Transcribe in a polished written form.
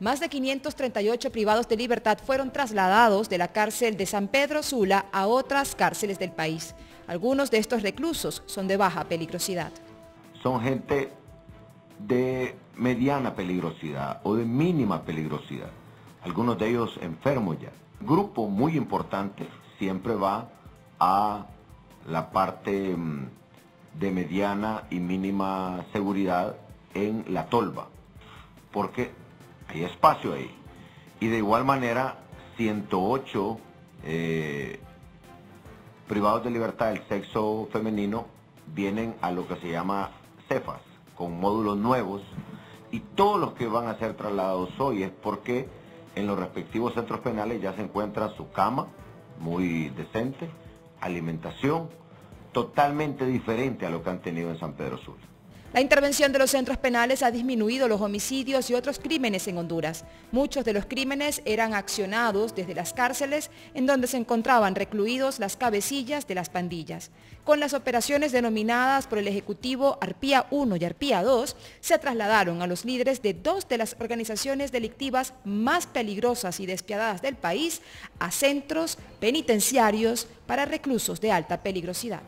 Más de 538 privados de libertad fueron trasladados de la cárcel de San Pedro Sula a otras cárceles del país. Algunos de estos reclusos son de baja peligrosidad. Son gente de mediana peligrosidad o de mínima peligrosidad. Algunos de ellos enfermos ya. Grupo muy importante siempre va a la parte de mediana y mínima seguridad en la tolva, porque hay espacio ahí. Y de igual manera, 108 privados de libertad del sexo femenino vienen a lo que se llama CEFAS, con módulos nuevos, y todos los que van a ser trasladados hoy es porque en los respectivos centros penales ya se encuentra su cama, muy decente, alimentación, totalmente diferente a lo que han tenido en San Pedro Sula. La intervención de los centros penales ha disminuido los homicidios y otros crímenes en Honduras. Muchos de los crímenes eran accionados desde las cárceles en donde se encontraban recluidos las cabecillas de las pandillas. Con las operaciones denominadas por el Ejecutivo Arpía 1 y Arpía 2, se trasladaron a los líderes de dos de las organizaciones delictivas más peligrosas y despiadadas del país a centros penitenciarios para reclusos de alta peligrosidad.